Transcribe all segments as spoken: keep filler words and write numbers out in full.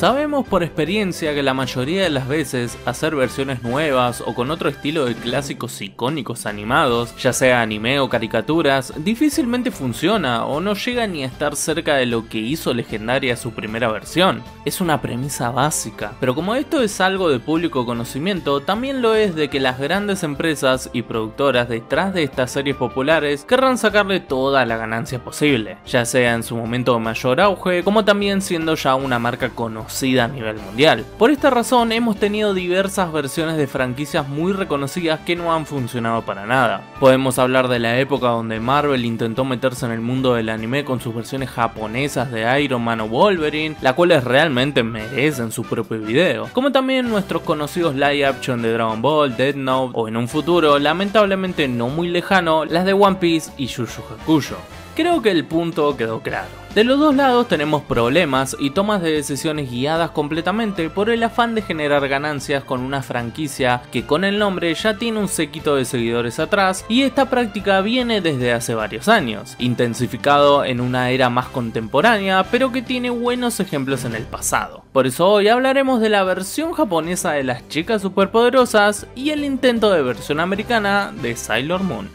Sabemos por experiencia que la mayoría de las veces hacer versiones nuevas o con otro estilo de clásicos icónicos animados, ya sea anime o caricaturas, difícilmente funciona o no llega ni a estar cerca de lo que hizo legendaria su primera versión. Es una premisa básica, pero como esto es algo de público conocimiento, también lo es de que las grandes empresas y productoras detrás de estas series populares querrán sacarle toda la ganancia posible, ya sea en su momento de mayor auge, como también siendo ya una marca conocida a nivel mundial. Por esta razón hemos tenido diversas versiones de franquicias muy reconocidas que no han funcionado para nada. Podemos hablar de la época donde Marvel intentó meterse en el mundo del anime con sus versiones japonesas de Iron Man o Wolverine, las cuales realmente merecen su propio video, como también nuestros conocidos live action de Dragon Ball, Death Note o en un futuro, lamentablemente no muy lejano, las de One Piece y Yu Yu Hakusho. Creo que el punto quedó claro. De los dos lados tenemos problemas y tomas de decisiones guiadas completamente por el afán de generar ganancias con una franquicia que con el nombre ya tiene un séquito de seguidores atrás, y esta práctica viene desde hace varios años, intensificado en una era más contemporánea, pero que tiene buenos ejemplos en el pasado. Por eso hoy hablaremos de la versión japonesa de Las Chicas Superpoderosas y el intento de versión americana de Sailor Moon.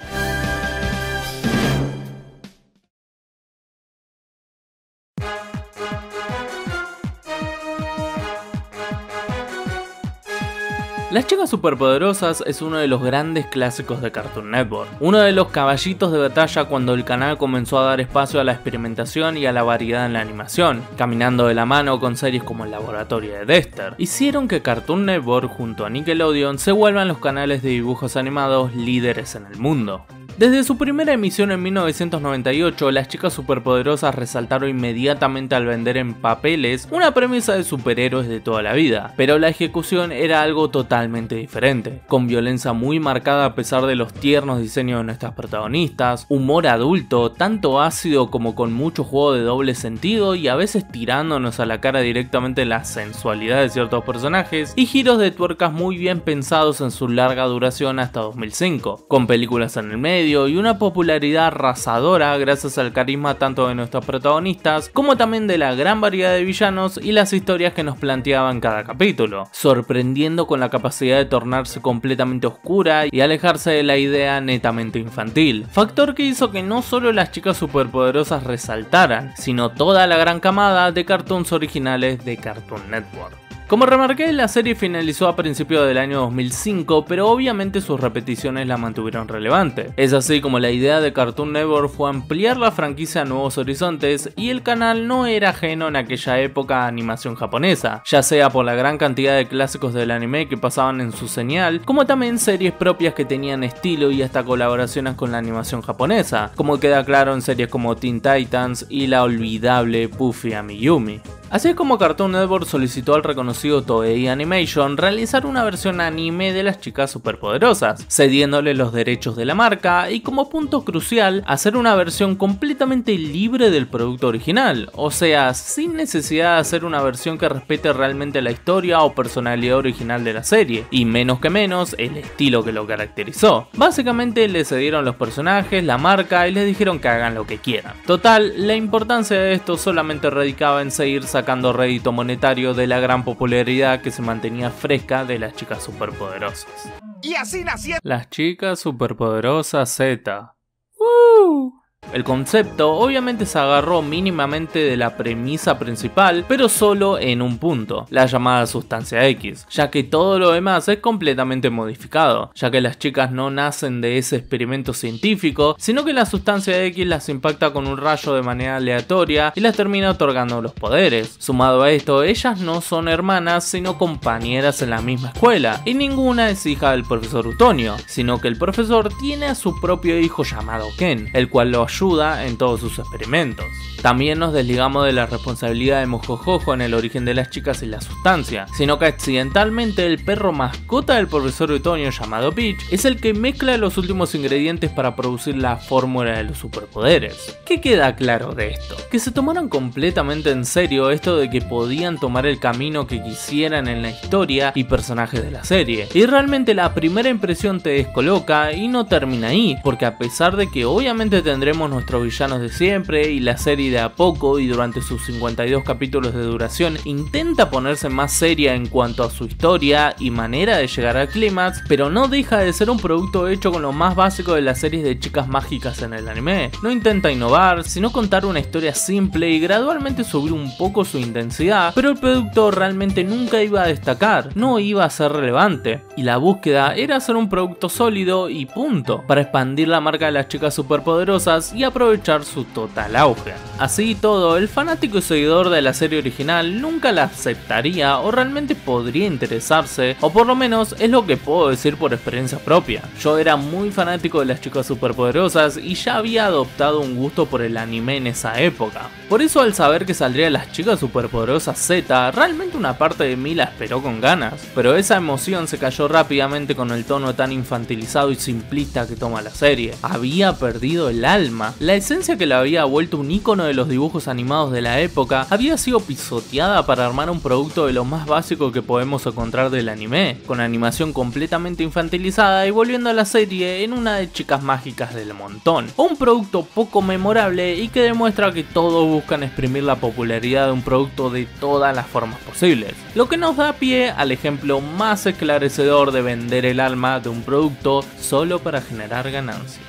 Las Chicas Superpoderosas es uno de los grandes clásicos de Cartoon Network, uno de los caballitos de batalla cuando el canal comenzó a dar espacio a la experimentación y a la variedad en la animación, caminando de la mano con series como El Laboratorio de Dexter. Hicieron que Cartoon Network junto a Nickelodeon se vuelvan los canales de dibujos animados líderes en el mundo. Desde su primera emisión en mil novecientos noventa y ocho, Las Chicas Superpoderosas resaltaron inmediatamente al vender en papeles una premisa de superhéroes de toda la vida, pero la ejecución era algo totalmente diferente, con violencia muy marcada a pesar de los tiernos diseños de nuestras protagonistas, humor adulto, tanto ácido como con mucho juego de doble sentido y a veces tirándonos a la cara directamente la sensualidad de ciertos personajes, y giros de tuercas muy bien pensados en su larga duración hasta dos mil cinco, con películas en el medio y una popularidad arrasadora gracias al carisma tanto de nuestros protagonistas como también de la gran variedad de villanos y las historias que nos planteaban cada capítulo, sorprendiendo con la capacidad de tornarse completamente oscura y alejarse de la idea netamente infantil, factor que hizo que no solo Las Chicas Superpoderosas resaltaran, sino toda la gran camada de cartoons originales de Cartoon Network. Como remarqué, la serie finalizó a principios del año dos mil cinco, pero obviamente sus repeticiones la mantuvieron relevante. Es así como la idea de Cartoon Network fue ampliar la franquicia a nuevos horizontes, y el canal no era ajeno en aquella época a animación japonesa, ya sea por la gran cantidad de clásicos del anime que pasaban en su señal, como también series propias que tenían estilo y hasta colaboraciones con la animación japonesa, como queda claro en series como Teen Titans y la olvidable Puffy AmiYumi. Así es como Cartoon Network solicitó al reconocido Toei Animation realizar una versión anime de Las Chicas Superpoderosas, cediéndole los derechos de la marca y, como punto crucial, hacer una versión completamente libre del producto original, o sea, sin necesidad de hacer una versión que respete realmente la historia o personalidad original de la serie, y menos que menos el estilo que lo caracterizó. Básicamente le cedieron los personajes, la marca y les dijeron que hagan lo que quieran. Total, la importancia de esto solamente radicaba en seguir sacando rédito monetario de la gran popularidad que se mantenía fresca de Las Chicas Superpoderosas. Y así nació Las Chicas Superpoderosas Z. ¡Uh! El concepto obviamente se agarró mínimamente de la premisa principal, pero solo en un punto, la llamada sustancia X, ya que todo lo demás es completamente modificado, ya que las chicas no nacen de ese experimento científico, sino que la sustancia X las impacta con un rayo de manera aleatoria y las termina otorgando los poderes. Sumado a esto, ellas no son hermanas, sino compañeras en la misma escuela, y ninguna es hija del profesor Utonio, sino que el profesor tiene a su propio hijo llamado Ken, el cual lo ayuda ayuda en todos sus experimentos. También nos desligamos de la responsabilidad de Mojojojo en el origen de las chicas y la sustancia, sino que accidentalmente el perro mascota del profesor Utonio llamado Peach es el que mezcla los últimos ingredientes para producir la fórmula de los superpoderes. ¿Qué queda claro de esto? Que se tomaron completamente en serio esto de que podían tomar el camino que quisieran en la historia y personajes de la serie, y realmente la primera impresión te descoloca y no termina ahí, porque a pesar de que obviamente tendremos veremos nuestros villanos de siempre y la serie de a poco y durante sus cincuenta y dos capítulos de duración intenta ponerse más seria en cuanto a su historia y manera de llegar al clímax, pero no deja de ser un producto hecho con lo más básico de las series de chicas mágicas en el anime. No intenta innovar, sino contar una historia simple y gradualmente subir un poco su intensidad, pero el producto realmente nunca iba a destacar, no iba a ser relevante, y la búsqueda era hacer un producto sólido y punto, para expandir la marca de las chicas superpoderosas y aprovechar su total auge. Así y todo, el fanático y seguidor de la serie original nunca la aceptaría o realmente podría interesarse, o por lo menos es lo que puedo decir por experiencia propia. Yo era muy fanático de las chicas superpoderosas y ya había adoptado un gusto por el anime en esa época. Por eso, al saber que saldría Las Chicas Superpoderosas Z, realmente una parte de mí la esperó con ganas, pero esa emoción se cayó rápidamente con el tono tan infantilizado y simplista que toma la serie. Había perdido el alma, la esencia que la había vuelto un ícono de los dibujos animados de la época había sido pisoteada para armar un producto de lo más básico que podemos encontrar del anime, con animación completamente infantilizada y volviendo a la serie en una de chicas mágicas del montón. Un producto poco memorable y que demuestra que todos buscan exprimir la popularidad de un producto de todas las formas posibles, lo que nos da pie al ejemplo más esclarecedor de vender el alma de un producto solo para generar ganancias.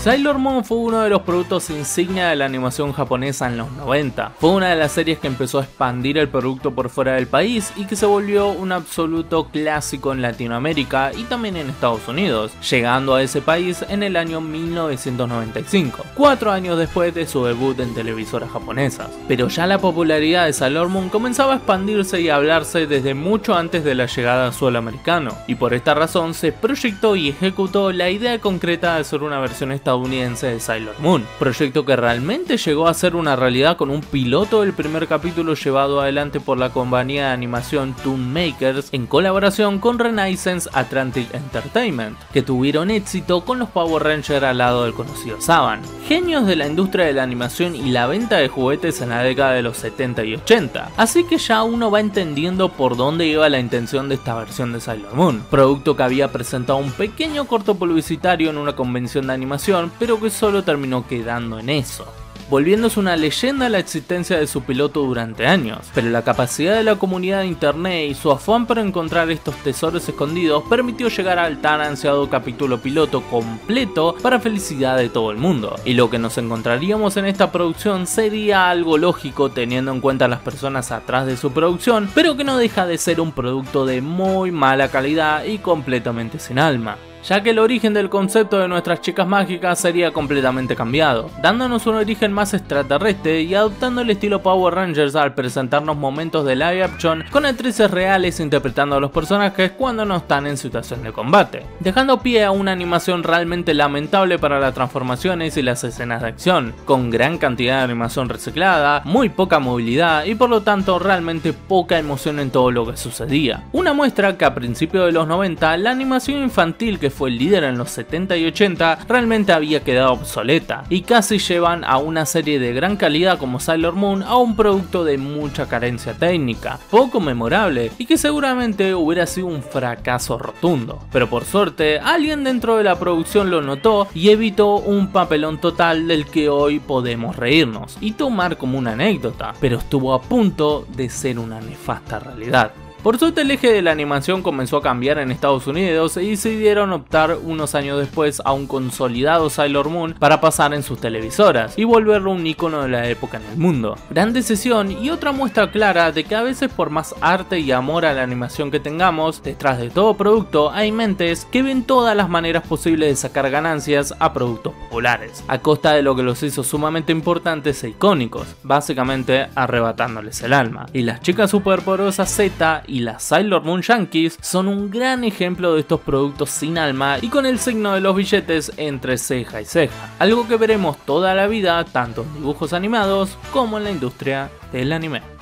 Sailor Moon fue uno de los productos insignia de la animación japonesa en los noventa. Fue una de las series que empezó a expandir el producto por fuera del país y que se volvió un absoluto clásico en Latinoamérica y también en Estados Unidos, llegando a ese país en el año mil novecientos noventa y cinco, cuatro años después de su debut en televisoras japonesas. Pero ya la popularidad de Sailor Moon comenzaba a expandirse y a hablarse desde mucho antes de la llegada al suelo americano, y por esta razón se proyectó y ejecutó la idea concreta de hacer una versión estadounidense estadounidense de Sailor Moon, proyecto que realmente llegó a ser una realidad con un piloto del primer capítulo llevado adelante por la compañía de animación Toon Makers en colaboración con Renaissance Atlantic Entertainment, que tuvieron éxito con los Power Rangers al lado del conocido Saban. Genios de la industria de la animación y la venta de juguetes en la década de los setenta y ochenta, así que ya uno va entendiendo por dónde iba la intención de esta versión de Sailor Moon, producto que había presentado un pequeño corto publicitario en una convención de animación pero que solo terminó quedando en eso, volviéndose una leyenda la existencia de su piloto durante años, pero la capacidad de la comunidad de internet y su afán por encontrar estos tesoros escondidos permitió llegar al tan ansiado capítulo piloto completo para felicidad de todo el mundo, y lo que nos encontraríamos en esta producción sería algo lógico teniendo en cuenta las personas atrás de su producción, pero que no deja de ser un producto de muy mala calidad y completamente sin alma, ya que el origen del concepto de nuestras chicas mágicas sería completamente cambiado, dándonos un origen más extraterrestre y adoptando el estilo Power Rangers al presentarnos momentos de live action con actrices reales interpretando a los personajes cuando no están en situación de combate, dejando pie a una animación realmente lamentable para las transformaciones y las escenas de acción, con gran cantidad de animación reciclada, muy poca movilidad y por lo tanto realmente poca emoción en todo lo que sucedía. Una muestra que a principios de los noventa la animación infantil que fue el líder en los setenta y ochenta realmente había quedado obsoleta, y casi llevan a una serie de gran calidad como Sailor Moon a un producto de mucha carencia técnica, poco memorable y que seguramente hubiera sido un fracaso rotundo, pero por suerte alguien dentro de la producción lo notó y evitó un papelón total del que hoy podemos reírnos y tomar como una anécdota, pero estuvo a punto de ser una nefasta realidad. Por suerte el eje de la animación comenzó a cambiar en Estados Unidos y decidieron optar unos años después a un consolidado Sailor Moon para pasar en sus televisoras y volverlo un icono de la época en el mundo. Gran decisión y otra muestra clara de que a veces por más arte y amor a la animación que tengamos, detrás de todo producto hay mentes que ven todas las maneras posibles de sacar ganancias a productos populares, a costa de lo que los hizo sumamente importantes e icónicos, básicamente arrebatándoles el alma. Y Las Chicas Superpoderosas Z y las Sailor Moon Yankees son un gran ejemplo de estos productos sin alma y con el signo de los billetes entre ceja y ceja, algo que veremos toda la vida tanto en dibujos animados como en la industria del anime.